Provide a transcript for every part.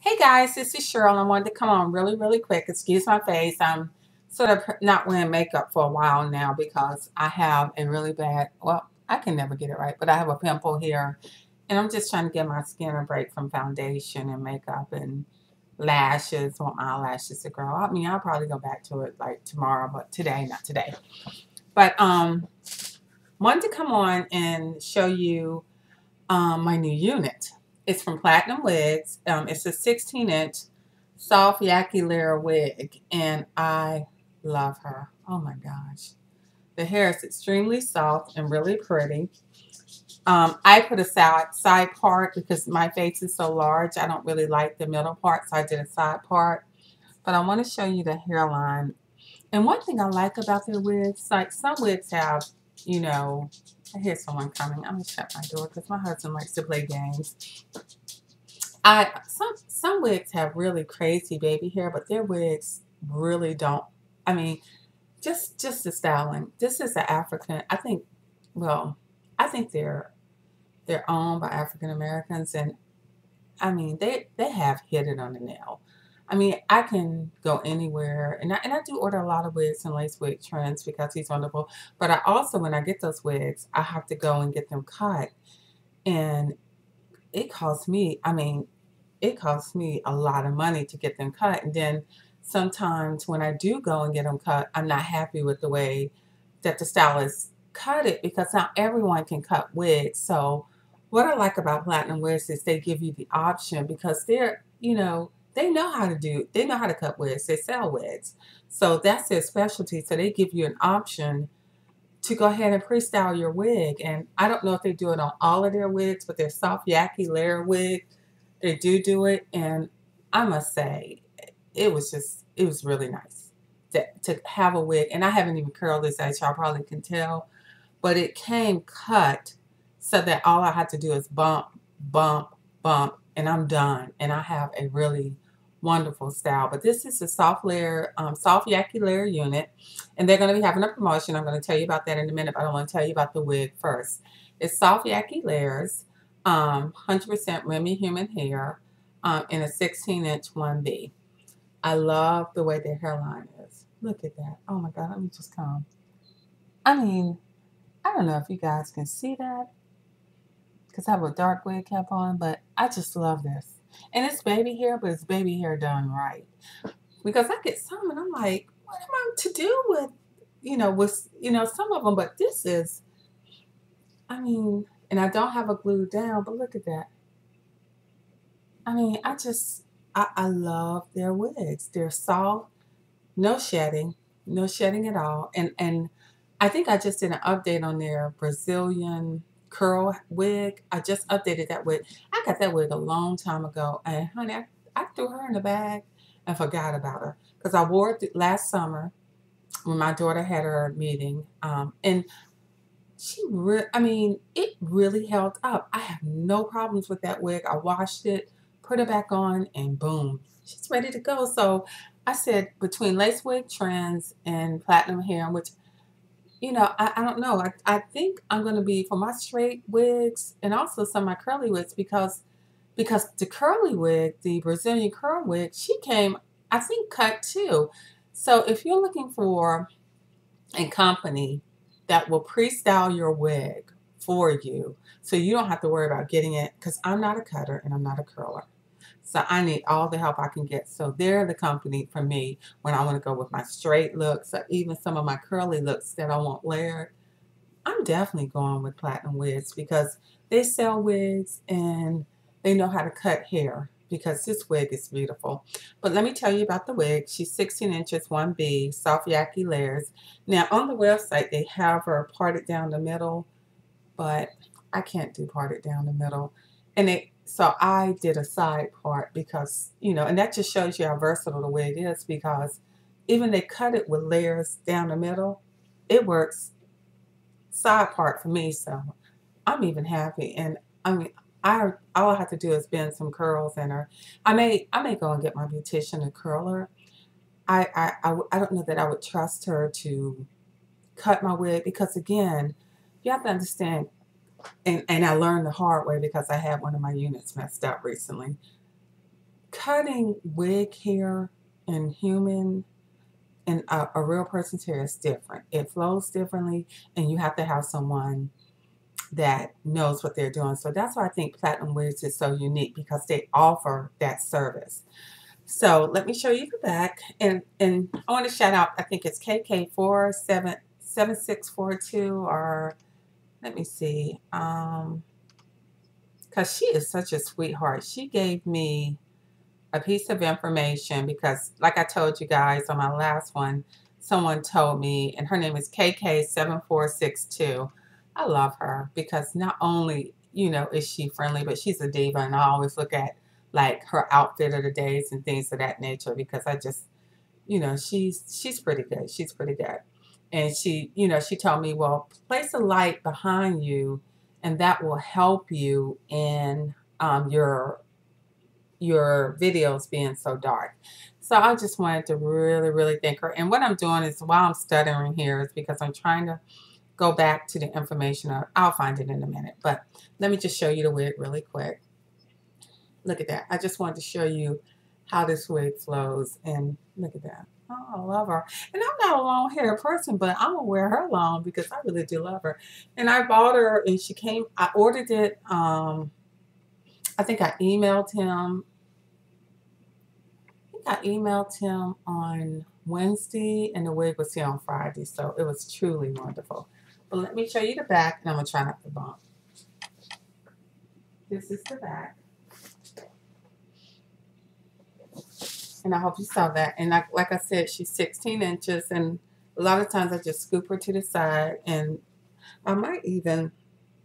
Hey guys, this is Cheryl. I wanted to come on really quick. Excuse my face. I'm sort of not wearing makeup for a while now because I have a really bad, well, I can never get it right, but I have a pimple here. And I'm just trying to give my skin a break from foundation and makeup and lashes. I want my eyelashes to grow. I mean, I'll probably go back to it like tomorrow, but today, not today. But wanted to come on and show you my new unit. It's from Platinum Wigs. It's a 16-inch Soft Yaki Layer wig, and I love her. Oh my gosh. The hair is extremely soft and really pretty. I put a side part because my face is so large. I don't really like the middle part, so I did a side part. But I want to show you the hairline. And one thing I like about their wigs, like some wigs have, you know, I hear someone coming. I'm gonna shut my door because my husband likes to play games. Some wigs have really crazy baby hair, but their wigs really don't. I mean, just the styling. This is an African. I think, well, I think they're owned by African Americans, and I mean they have hit it on the nail. I mean, I can go anywhere, and I do order a lot of wigs and lace wig trends because he's wonderful. But I also, when I get those wigs, I have to go and get them cut, and it costs me. I mean, it costs me a lot of money to get them cut. And then sometimes when I do go and get them cut, I'm not happy with the way that the stylist cut it because not everyone can cut wigs. So what I like about Platinum Wigs is they give you the option because they're, you know, they know how to do, they know how to cut wigs. They sell wigs. So that's their specialty. So they give you an option to go ahead and pre-style your wig. And I don't know if they do it on all of their wigs, but their Soft Yaki Layer wig, they do it. And I must say, it was just, it was really nice to have a wig. And I haven't even curled this, as y'all probably can tell. But it came cut so that all I had to do is bump, bump, bump, and I'm done. And I have a really wonderful style. But this is the soft layer, Soft Yaki Layer unit, and they're going to be having a promotion. I'm going to tell you about that in a minute, but I want to tell you about the wig first. It's Soft Yaki Layers, 100% Remy human hair, in a 16-inch 1B. I love the way their hairline is. Look at that. Oh my God, let me just come. I mean, I don't know if you guys can see that because I have a dark wig cap on, but I just love this. And it's baby hair, but it's baby hair done right. Because I get some and I'm like, what am I to do with, you know, some of them. But this is, I mean, and I don't have a glue down, but look at that. I mean, I love their wigs. They're soft, no shedding at all. And I think I just did an update on their Brazilian curl wig. I just updated that wig. I got that wig a long time ago, and honey, I threw her in the bag and forgot about her because I wore it last summer when my daughter had her meeting, and she I mean, it really held up. I have no problems with that wig. I washed it, put it back on, and boom, she's ready to go. So I said between lace wig trends and platinum hair, which, you know, I don't know. I think I'm going to be, for my straight wigs and also some of my curly wigs, because the curly wig, the Brazilian curl wig, she came, I think, cut too. So if you're looking for a company that will pre-style your wig for you so you don't have to worry about getting it, because I'm not a cutter and I'm not a curler. So I need all the help I can get. So they're the company for me when I want to go with my straight looks or even some of my curly looks that I want layered. I'm definitely going with Platinum Wigs because they sell wigs and they know how to cut hair, because this wig is beautiful. But let me tell you about the wig. She's 16 inches, 1B, Soft Yaki Layers. Now on the website they have her parted down the middle, but I can't do parted down the middle. And so I did a side part because, you know, and that just shows you how versatile the wig is, because even they cut it with layers down the middle, it works side part for me. So I'm even happy. And I mean, all I have to do is bend some curls in her. I may go and get my beautician to curl her. I don't know that I would trust her to cut my wig because, again, you have to understand, and I learned the hard way because I had one of my units messed up recently. cutting wig hair in human and a real person's hair is different. It flows differently, and you have to have someone that knows what they're doing. So that's why I think Platinum Wigs is so unique, because they offer that service. So let me show you the back, and I want to shout out, I think it's KK47642, or let me see, because she is such a sweetheart. She gave me a piece of information because, like I told you guys on my last one, someone told me, and her name is KK7462. I love her because not only, you know, is she friendly, but she's a diva, and I always look at like her outfit of the days and things of that nature, because I just, you know, she's pretty good. She's pretty good. And she, you know, she told me, well, place a light behind you and that will help you in your videos being so dark. So I just wanted to really, really thank her. And what I'm doing is, while I'm stuttering here, is because I'm trying to go back to the information. I'll find it in a minute, but let me just show you the wig really quick. Look at that. I just wanted to show you how this wig flows, and look at that. Oh, I love her. And I'm not a long hair person, but I'm going to wear her long because I really do love her. And I bought her, and she came, I ordered it, I think I emailed him, on Wednesday, and the wig was here on Friday, so it was truly wonderful. But let me show you the back, and I'm going to try not to bump. This is the back. And I hope you saw that. And like I said, she's 16 inches, and a lot of times I just scoop her to the side, and I might even,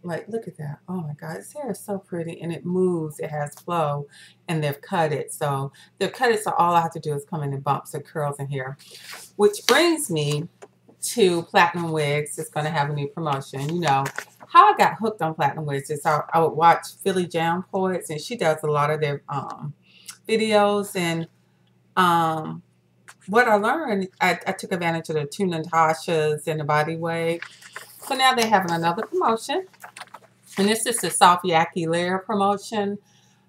like, look at that. Oh my God, this hair is so pretty, and it moves, it has flow, and they've cut it. So they've cut it, so all I have to do is come in and bump some curls in here. Which brings me to Platinum Wigs. It's going to have a new promotion. You know, how I got hooked on Platinum Wigs is I would watch Philly Jam poets, and she does a lot of their videos, and what I learned, I took advantage of the two Natasha's and the body wave. So now they have another promotion, and this is the Soft Yaki Layer promotion.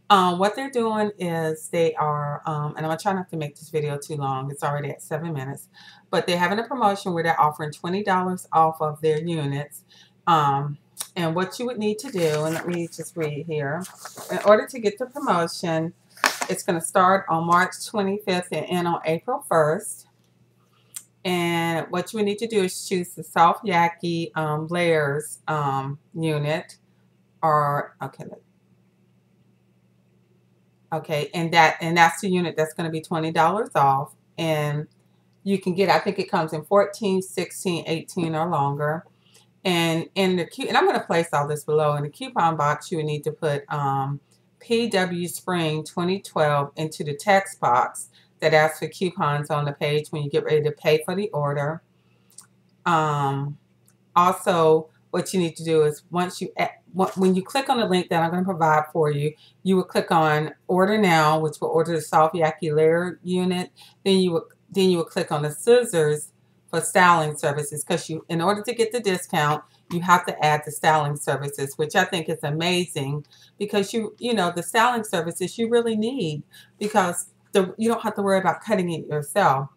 What they're doing is they are, and I'm going to try not to make this video too long. It's already at 7 minutes, but they're having a promotion where they're offering $20 off of their units. And what you would need to do, and let me just read here, in order to get the promotion, it's going to start on March 25th and end on April 1st. And what you would need to do is choose the Soft Yaki Layers unit, or okay, and that's the unit that's going to be $20 off, and you can get, I think it comes in 14, 16, 18 or longer. And in the and I'm going to place all this below in the coupon box. You would need to put PWSPRING2012 into the text box that asks for coupons on the page when you get ready to pay for the order. Also, what you need to do is, once you when you click on the link that I'm going to provide for you, you will click on Order Now, which will order the Soft Yaki Layer unit. Then you will click on the scissors for styling services, because you, in order to get the discount, you have to add the styling services, which I think is amazing, because you know, the styling services you really need, because you don't have to worry about cutting it yourself.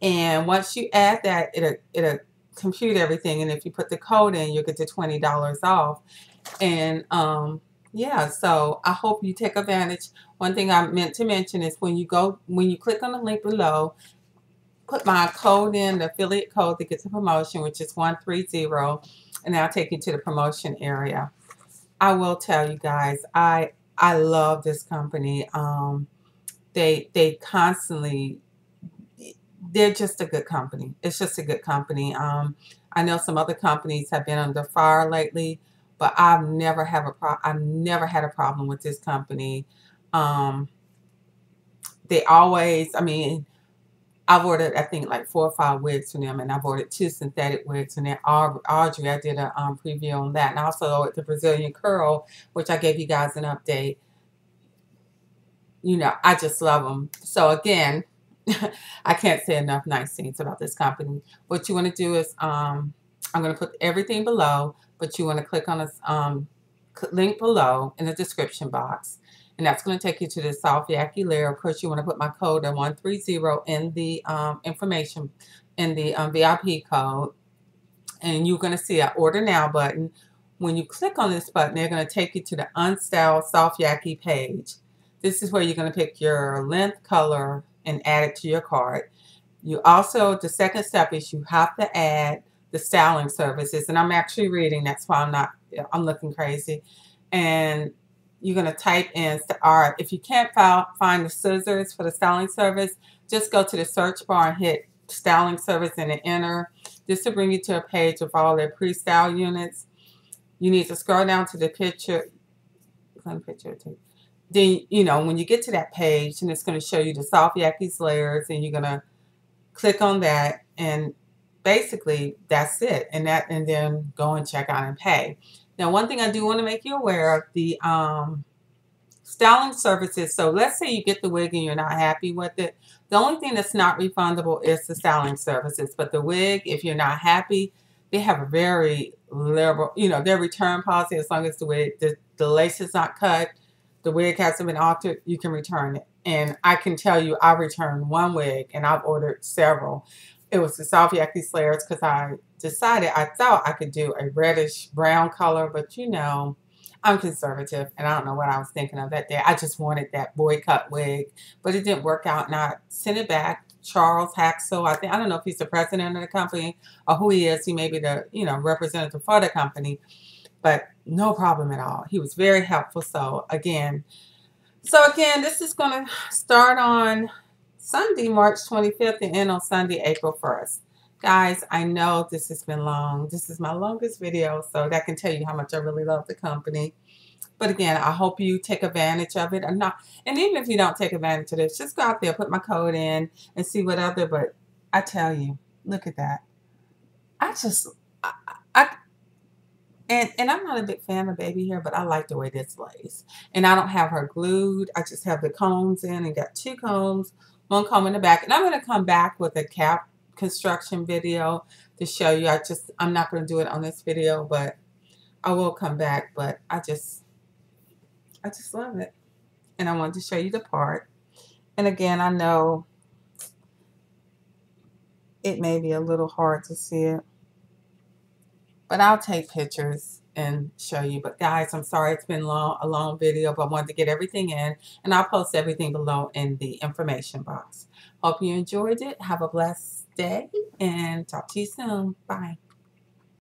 And once you add that, it'll compute everything, and if you put the code in, you'll get the $20 off. And yeah, so I hope you take advantage. One thing I meant to mention is, when you click on the link below, put my code in, the affiliate code, to get the promotion, which is 130, and that'll take you to the promotion area. I will tell you guys, I love this company. They constantly, they're just a good company. It's just a good company. I know some other companies have been under fire lately, but I've never had a problem with this company. They always, I mean, I've ordered, I think, like 4 or 5 wigs from them, and I've ordered 2 synthetic wigs, and then Audrey, I did a preview on that, and also the Brazilian curl, which I gave you guys an update. You know, I just love them. So again, I can't say enough nice things about this company. What you want to do is, I'm going to put everything below, but you want to click on this link below in the description box. and that's going to take you to the Soft Yaki layer. Of course, you want to put my code at 130 in the information, in the VIP code, and you're going to see an order now button. When you click on this button, they're going to take you to the Unstyled Soft Yaki page. This is where you're going to pick your length, color, and add it to your card. You also, the second step is you have to add the styling services, and I'm actually reading, that's why I'm looking crazy. And you're going to type in, or if you can't find the scissors for the styling service, just go to the search bar and hit styling service and then enter. This will bring you to a page with all their pre-style units. You need to scroll down to the picture. Then, you know, when you get to that page, and it's going to show you the Soft Yaki's layers, and you're going to click on that, and basically that's it. And then go and check out and pay. Now, one thing I do want to make you aware of, the styling services. So let's say you get the wig and you're not happy with it. The only thing that's not refundable is the styling services. But the wig, if you're not happy, they have a very liberal, you know, their return policy, as long as the wig, the lace is not cut, the wig hasn't been altered, you can return it. And I can tell you, I returned one wig and I've ordered several. It was the Soft Yaki layers because I decided, I thought I could do a reddish brown color, but you know, I'm conservative and I don't know what I was thinking of that day. I just wanted that boy cut wig, but it didn't work out, and I sent it back. Charles Haxel, I don't know if he's the president of the company or who he is. He may be the, you know, representative for the company, but no problem at all. He was very helpful. So again, this is going to start on Sunday, March 25th, and end on Sunday, April 1st. Guys, I know this has been long. This is my longest video, so that can tell you how much I really love the company. But again, I hope you take advantage of it. And even if you don't take advantage of this, just go out there, put my code in, and see what other. But I tell you, look at that. And I'm not a big fan of baby hair, but I like the way this lays. And I don't have her glued. I just have the combs in, and got two combs, one comb in the back. And I'm going to come back with a cap construction video to show you. I'm not going to do it on this video, but I will come back. But I just love it. And I wanted to show you the part. And again, I know it may be a little hard to see it, but I'll take pictures and show you. But guys, I'm sorry it's been a long video, but I wanted to get everything in, and I'll post everything below in the information box. Hope you enjoyed it. Have a blessed day, and talk to you soon. Bye.